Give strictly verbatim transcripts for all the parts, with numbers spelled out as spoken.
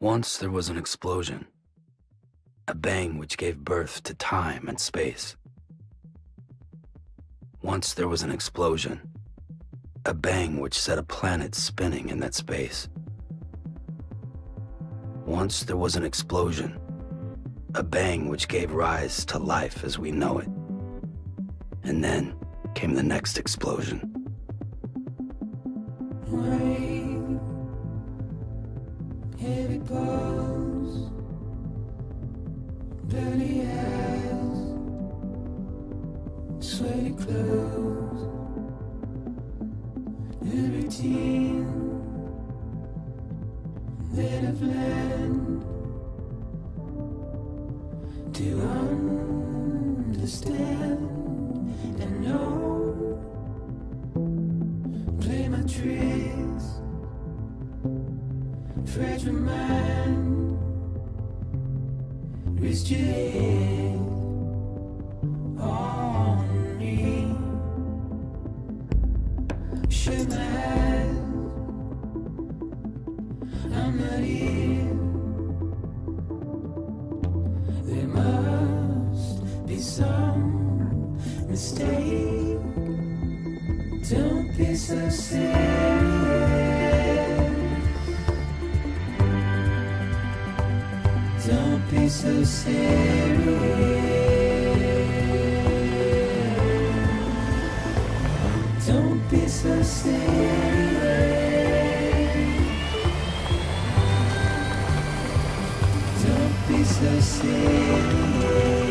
Once there was an explosion, a bang which gave birth to time and space. Once there was an explosion, a bang which set a planet spinning in that space. Once there was an explosion, a bang which gave rise to life as we know it. And then came the next explosion. Rain. Here it goes, dirty hands, sweaty clothes, libertine, native land, to understand and know, play my tricks, fragile mind, risk your head on me. Shut my eyes, I'm not here. There must be some mistake. Don't be so serious. Don't be so serious. Don't be so serious. Don't be so serious.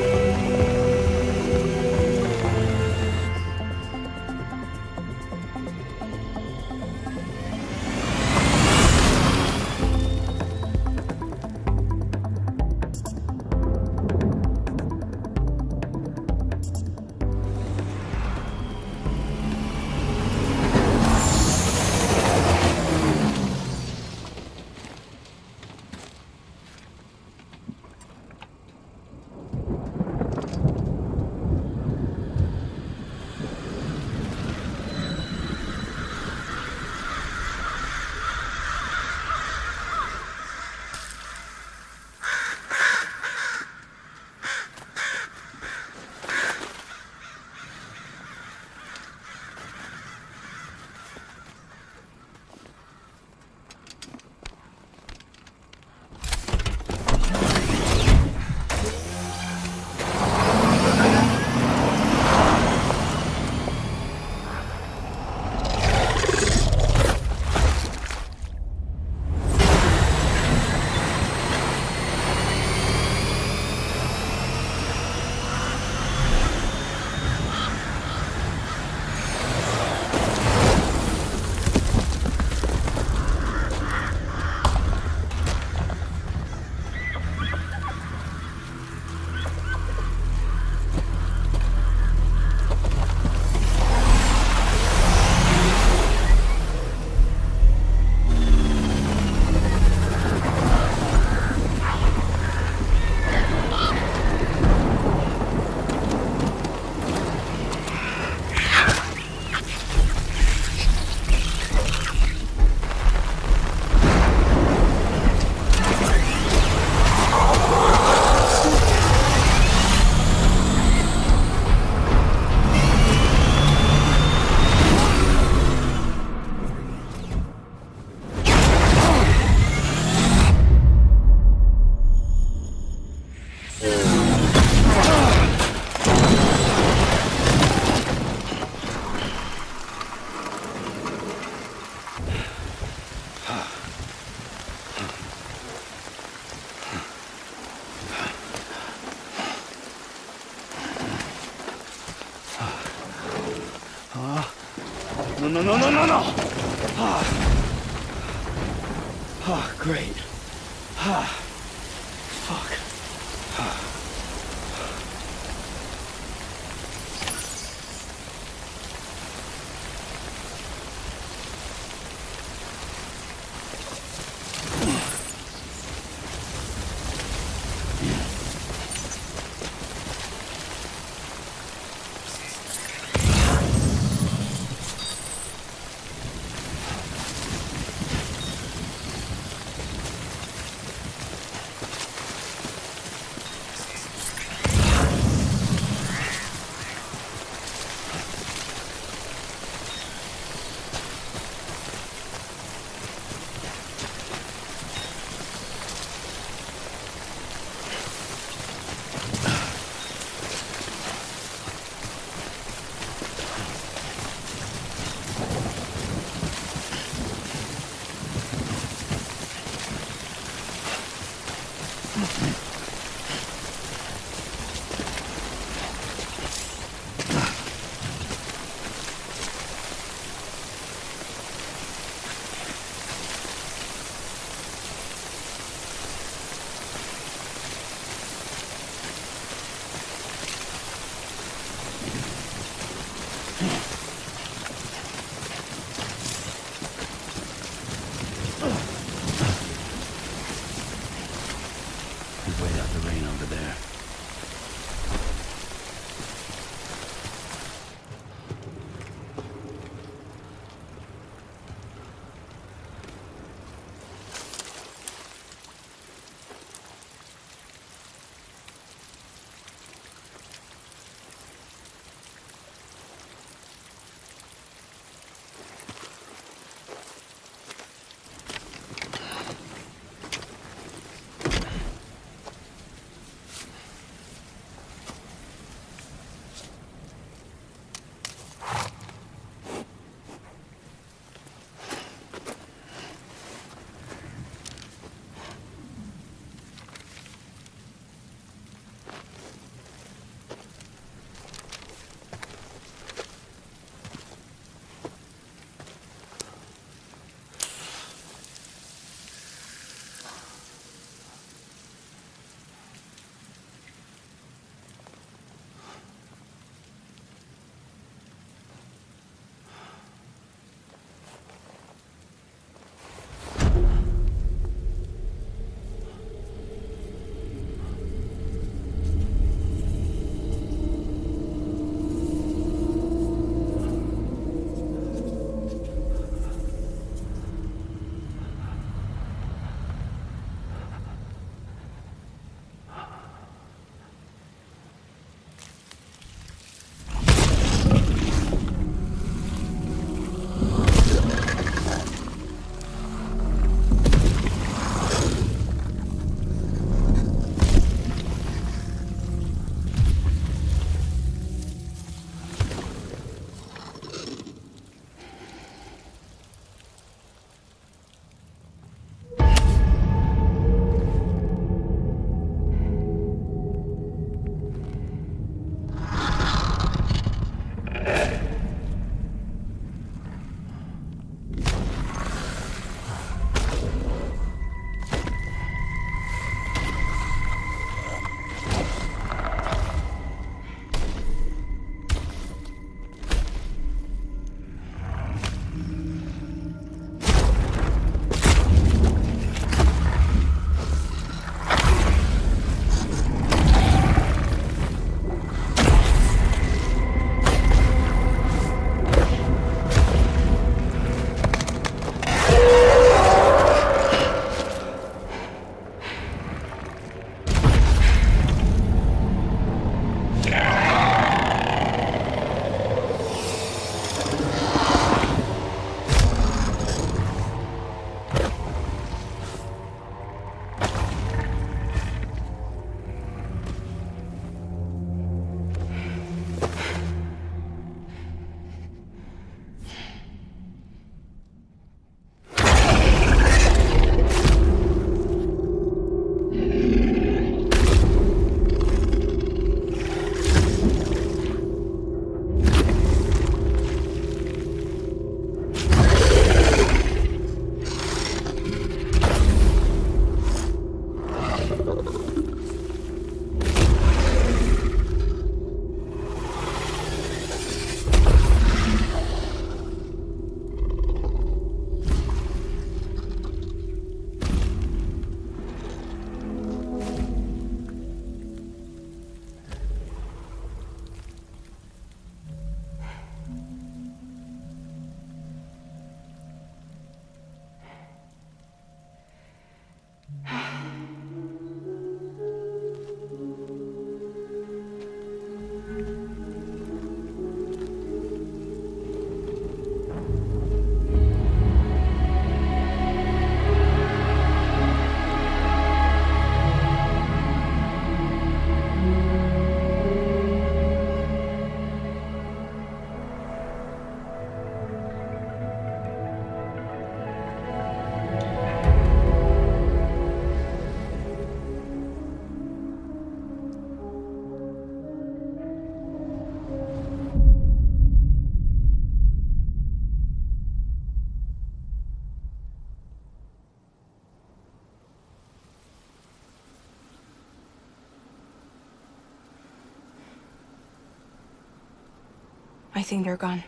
I think they're gone.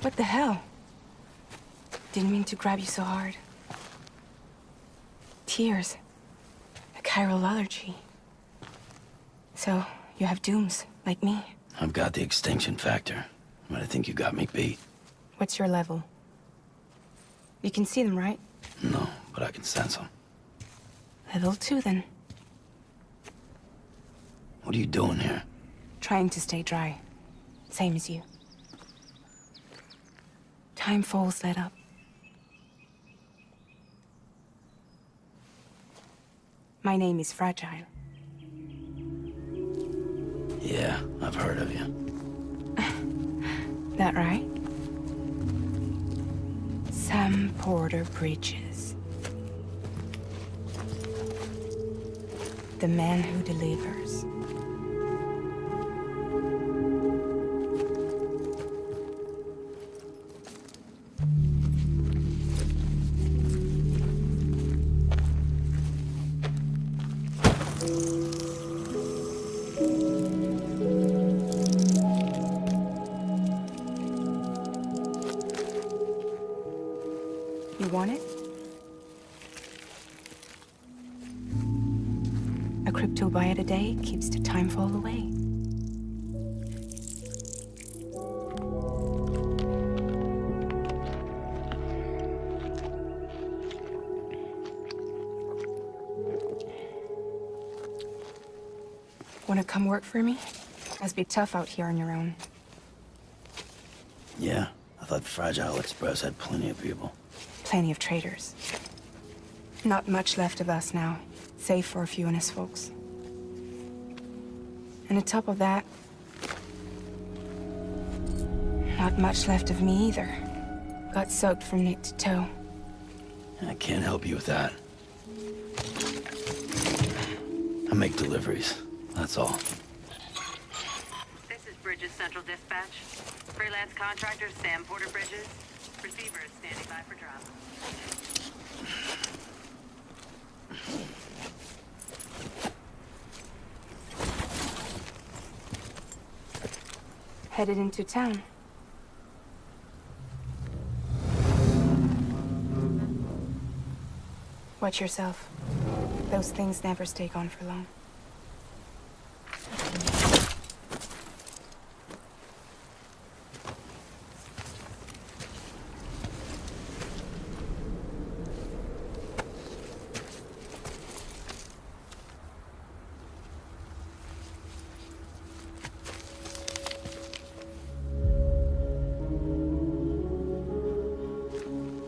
What the hell? Didn't mean to grab you so hard. Tears. A chiral allergy. So, you have dooms, like me. I've got the extinction factor, but I think you got me beat. What's your level? You can see them, right? No, but I can sense them. Level two, then. What are you doing here? Trying to stay dry. Same as you. Timefall's let up. My name is Fragile. Yeah, I've heard of you. That right? Sam Porter Bridges. The man who delivers. Keeps the time fall away. Wanna come work for me? Must be tough out here on your own. Yeah, I thought Fragile Express had plenty of people. Plenty of traitors. Not much left of us now, save for a few honest folks. And on top of that, not much left of me either. Got soaked from neck to toe. I can't help you with that. I make deliveries, that's all. This is Bridges Central Dispatch. Freelance contractor Sam Porter Bridges. Receiver is standing by for drop. Headed into town. Watch yourself. Those things never stay gone for long.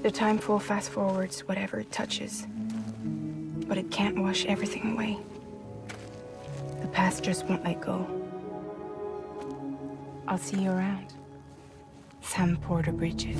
The timefall fast forwards whatever it touches, but it can't wash everything away. The past just won't let go. I'll see you around. Sam Porter Bridges.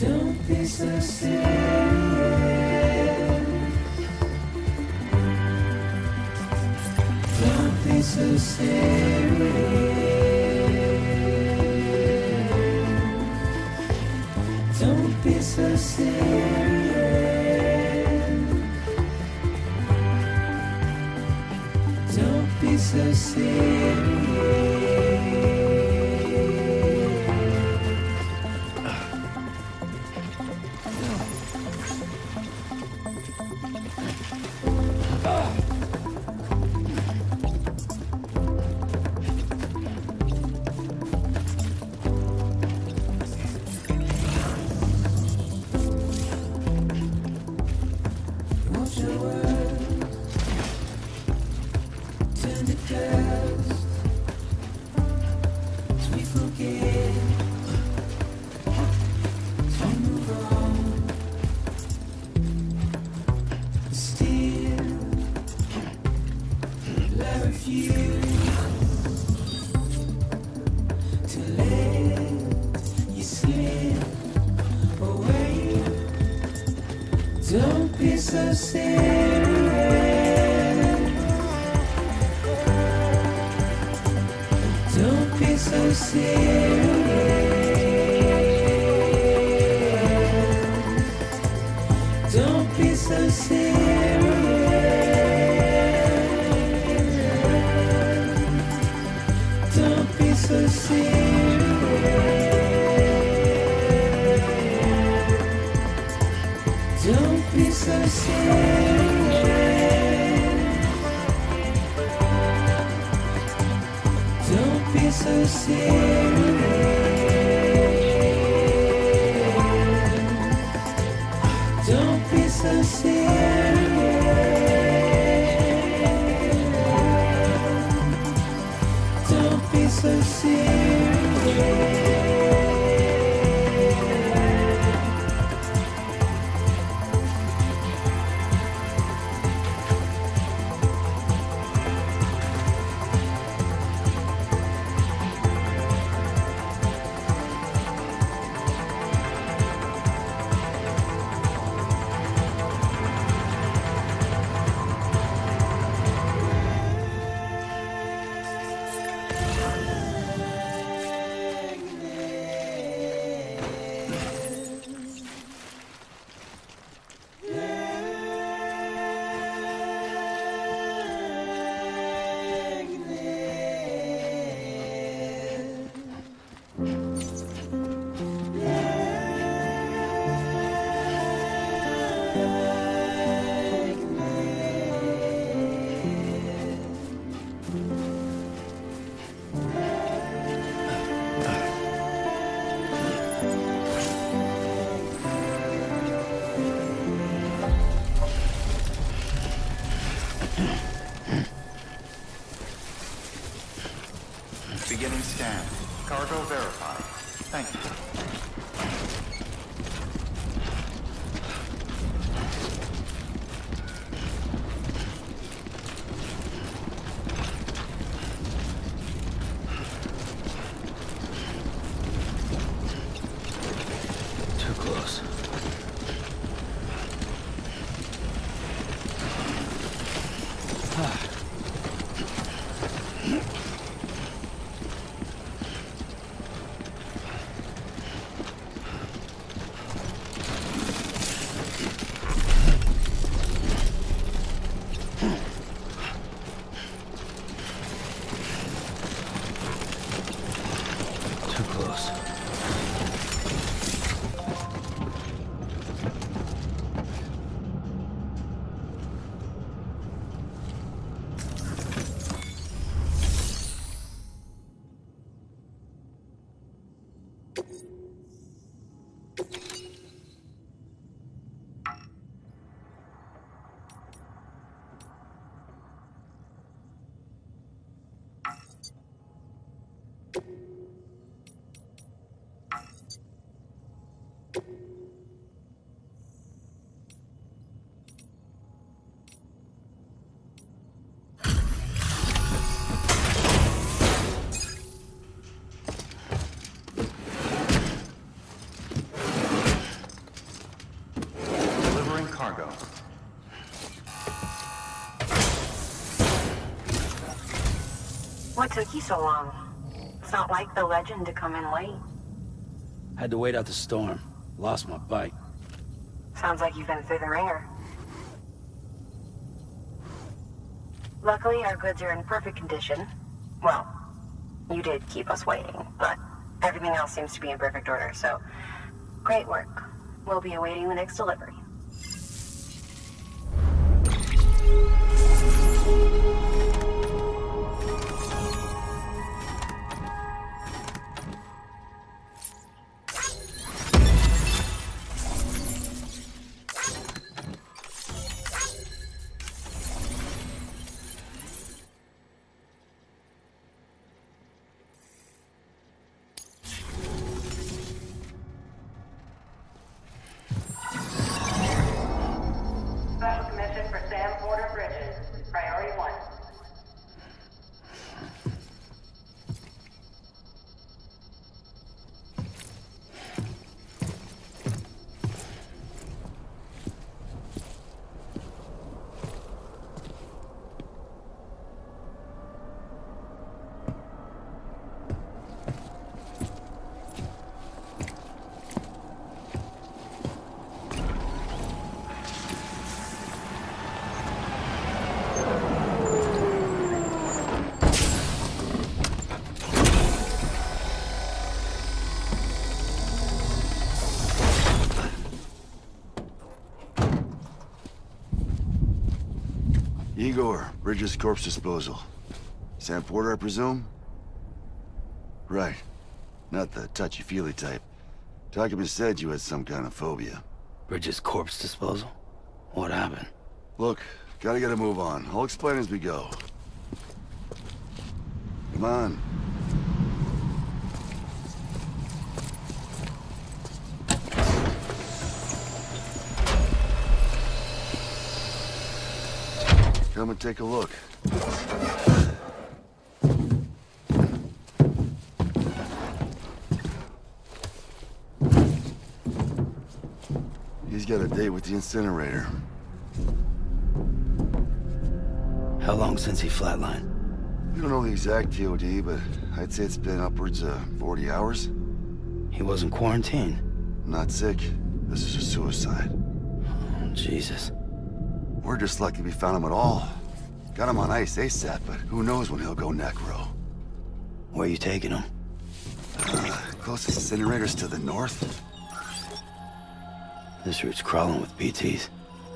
Don't this What took you so long? It's not like the legend to come in late. Had to wait out the storm. Lost my bike. Sounds like you've been through the ringer. Luckily, our goods are in perfect condition. Well, you did keep us waiting, but everything else seems to be in perfect order, so great work. We'll be awaiting the next delivery. Igor, Bridges' corpse disposal. Sam Porter, I presume? Right. Not the touchy-feely type. Document said you had some kind of phobia. Bridges' corpse disposal? What happened? Look, gotta get a move on. I'll explain as we go. Come on. Come and take a look. He's got a date with the incinerator. How long since he flatlined? We don't know the exact T O D, but I'd say it's been upwards of forty hours. He wasn't quarantined? Not sick. This is a suicide. Oh, Jesus. We're just lucky we found him at all. Got him on ice ASAP, but who knows when he'll go necro. Where are you taking him? Uh, closest incinerator's to the north. This route's crawling with B Ts.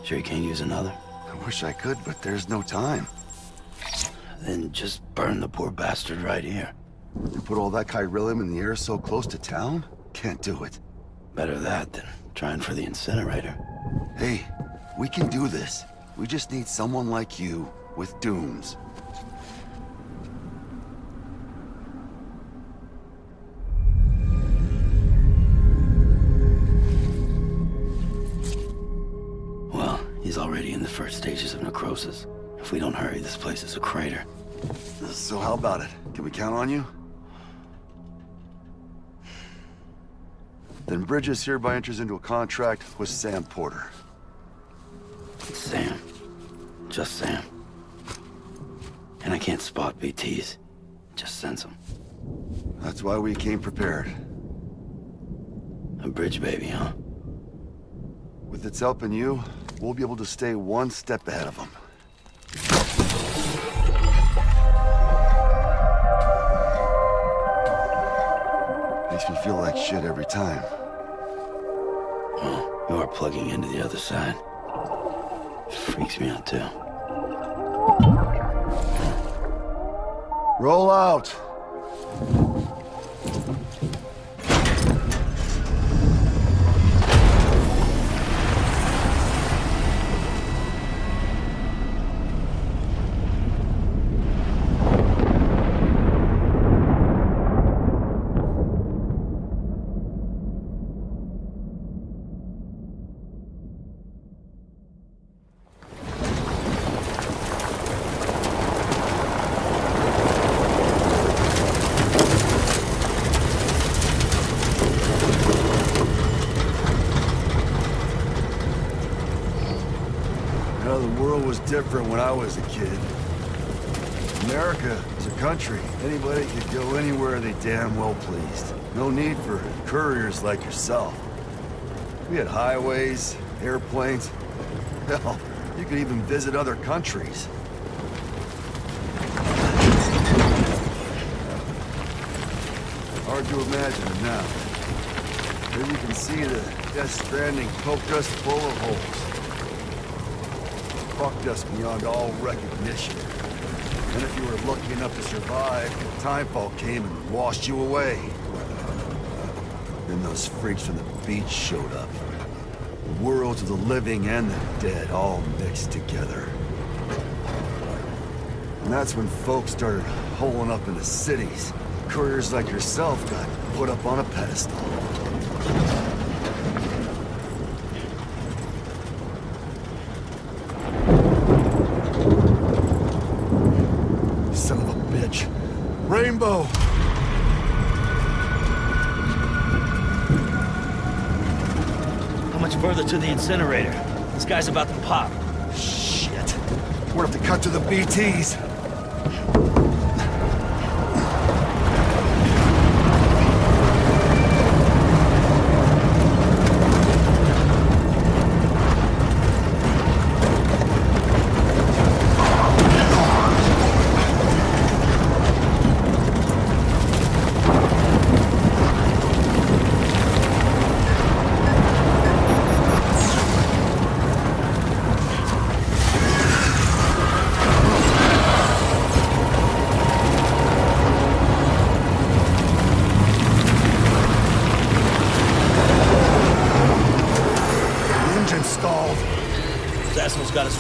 Sure you can't use another? I wish I could, but there's no time. Then just burn the poor bastard right here. You put all that Kyrillium in the air so close to town? Can't do it. Better that than trying for the incinerator. Hey, we can do this. We just need someone like you, with dooms. Well, he's already in the first stages of necrosis. If we don't hurry, this place is a crater. So how about it? Can we count on you? Then Bridges hereby enters into a contract with Sam Porter. Sam. Just Sam. And I can't spot B Ts. Just sense them. That's why we came prepared. A bridge baby, huh? With its help and you, we'll be able to stay one step ahead of them. Makes me feel like shit every time. Well, you are plugging into the other side. Freaks me out, too. Roll out! Different when I was a kid. America is a country. Anybody could go anywhere they damn well pleased. No need for couriers like yourself. We had highways, airplanes. Hell, you could even visit other countries. Hard to imagine it now. Then you can see the Death Stranding poked us full of holes. Fucked us beyond all recognition. And if you were lucky enough to survive, timefall came and washed you away. Then those freaks from the beach showed up. The worlds of the living and the dead all mixed together. And that's when folks started holing up in the cities. Couriers like yourself got put up on a pedestal. Son of a bitch. Rainbow! How much further to the incinerator? This guy's about to pop. Shit. We'll have to cut to the B Ts.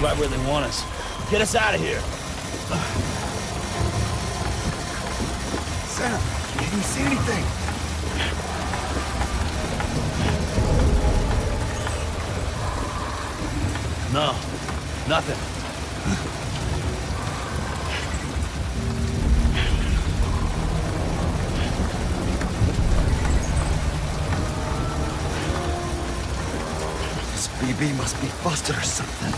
Right where they want us. Get us out of here. Sam, you didn't see anything. No, nothing. This B B must be busted or something.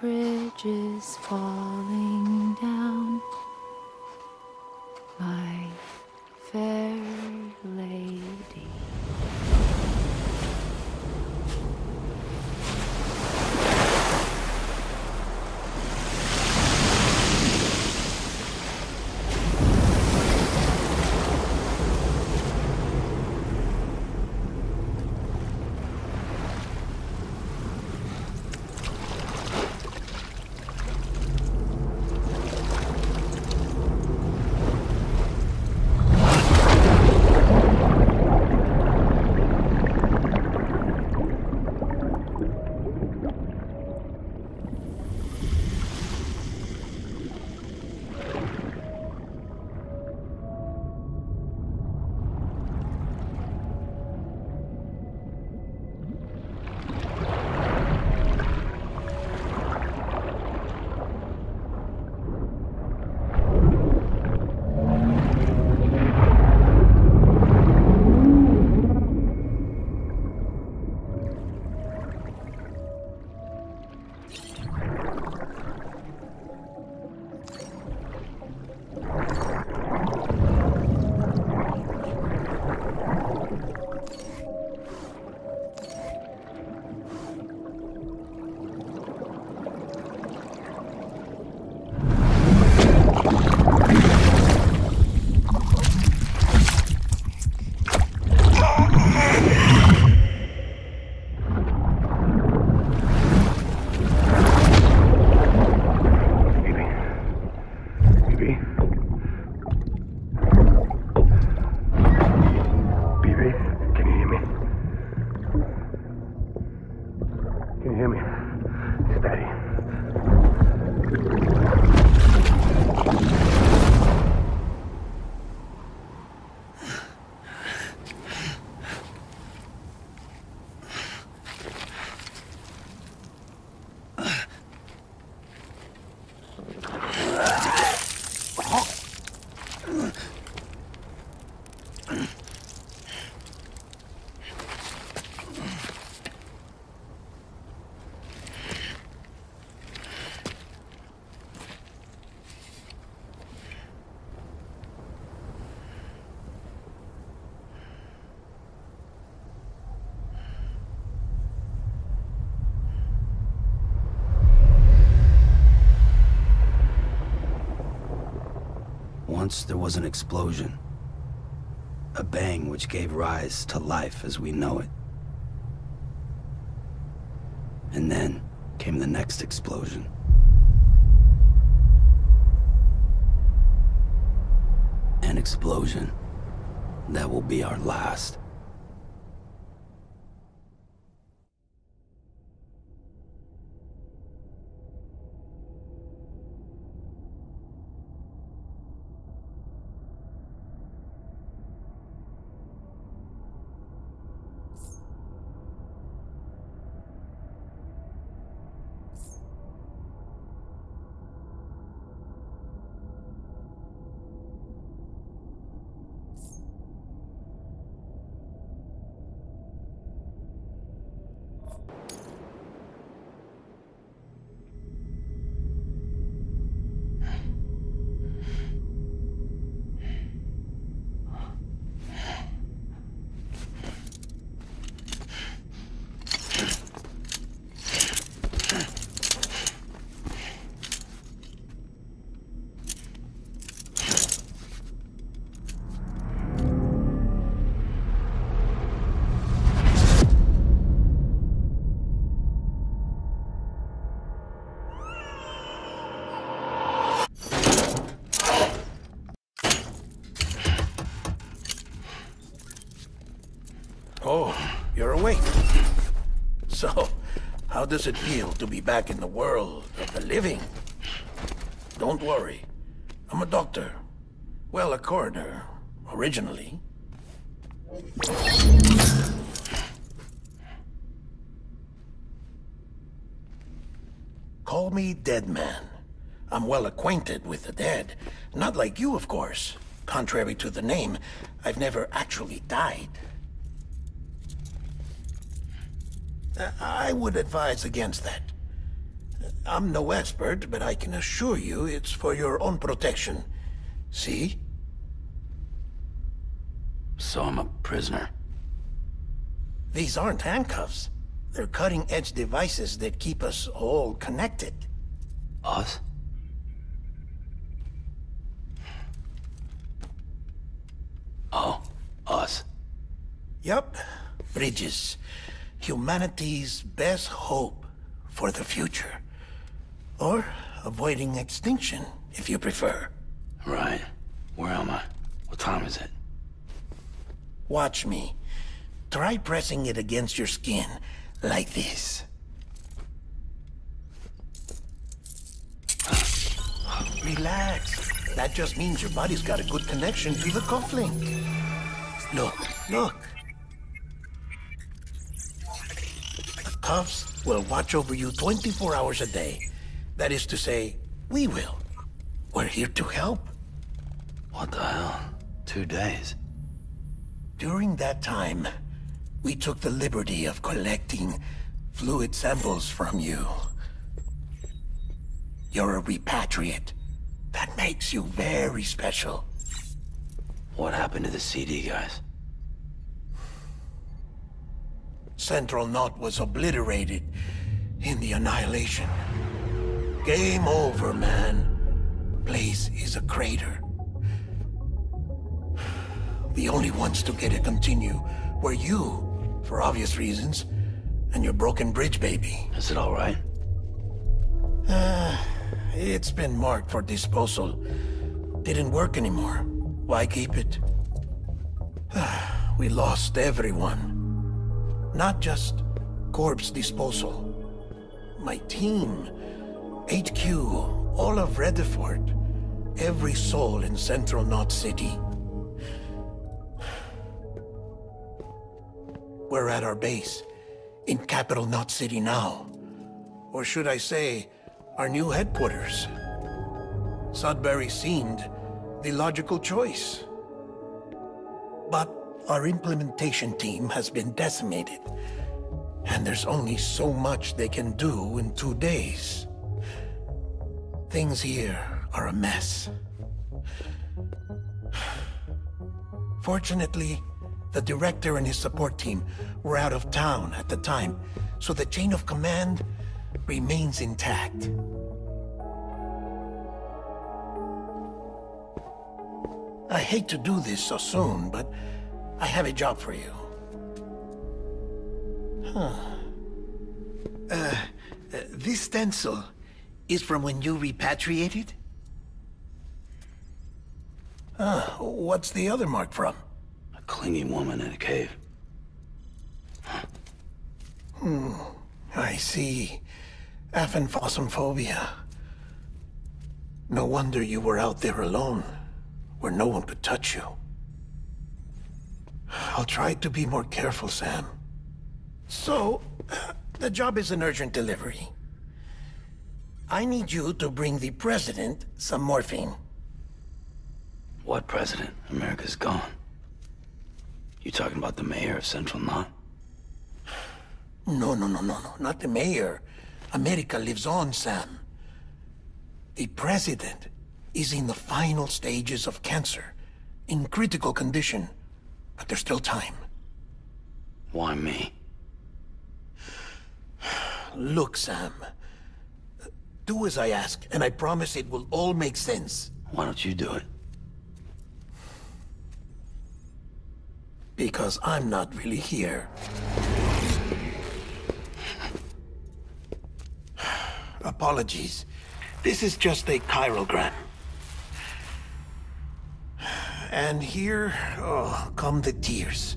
bridges falling down, my fair lady. Once there was an explosion, a bang which gave rise to life as we know it. And then came the next explosion. An explosion that will be our last. So, how does it feel to be back in the world of the living? Don't worry. I'm a doctor. Well, a coroner, originally. Call me Deadman. I'm well acquainted with the dead. Not like you, of course. Contrary to the name, I've never actually died. I would advise against that. I'm no expert, but I can assure you it's for your own protection. See? So I'm a prisoner. These aren't handcuffs. They're cutting-edge devices that keep us all connected. Us? Oh, us. Yup. Bridges. Humanity's best hope for the future. Or avoiding extinction, if you prefer. Right. Where am I? What time is it? Watch me. Try pressing it against your skin, like this. Relax. That just means your body's got a good connection to the cufflink. Look, look. The cuffs will watch over you twenty-four hours a day. That is to say, we will. We're here to help. What the hell? Two days? During that time, we took the liberty of collecting fluid samples from you. You're a repatriate. That makes you very special. What happened to the C D, guys? Central Knot was obliterated in the annihilation. Game over, man. Place is a crater. The only ones to get to continue were you, for obvious reasons, and your broken bridge baby. Is it all right? Uh, it's been marked for disposal. Didn't work anymore. Why keep it? Uh, we lost everyone. Not just corpse disposal. My team, H Q, all of Redford, every soul in Central Knot City. We're at our base, in Capital Knot City now. Or should I say, our new headquarters. Sudbury seemed the logical choice. But our implementation team has been decimated, and there's only so much they can do in two days. Things here are a mess. Fortunately, the director and his support team were out of town at the time, so the chain of command remains intact. I hate to do this so soon, but I have a job for you. Huh. Uh, uh, this stencil is from when you repatriated? Uh, what's the other mark from? Clingy woman in a cave. Huh. Hmm, I see. Affenpfuhlphobia. No wonder you were out there alone, where no one could touch you. I'll try to be more careful, Sam. So, uh, the job is an urgent delivery. I need you to bring the president some morphine. What president? America's gone. You talking about the mayor of Central Knot? No, no, no, no, no. Not the mayor. America lives on, Sam. The president is in the final stages of cancer, in critical condition, but there's still time. Why me? Look, Sam. Do as I ask, and I promise it will all make sense. Why don't you do it? Because I'm not really here. Apologies. This is just a chiralgram. And here, oh, come the tears.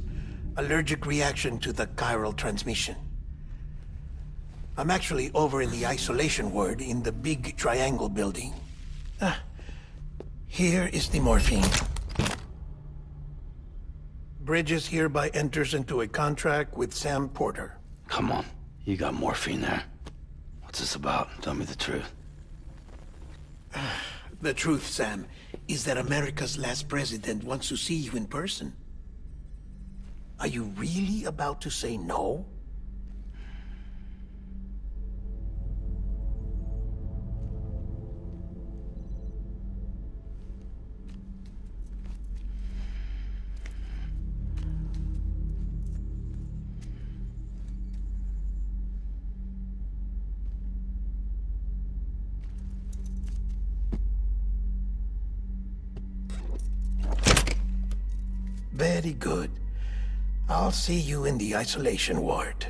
Allergic reaction to the chiral transmission. I'm actually over in the isolation ward in the big triangle building. Ah, here is the morphine. Bridges hereby enters into a contract with Sam Porter. Come on. You got morphine there. What's this about? Tell me the truth. The truth, Sam, is that America's last president wants to see you in person. Are you really about to say no? Very good. I'll see you in the isolation ward.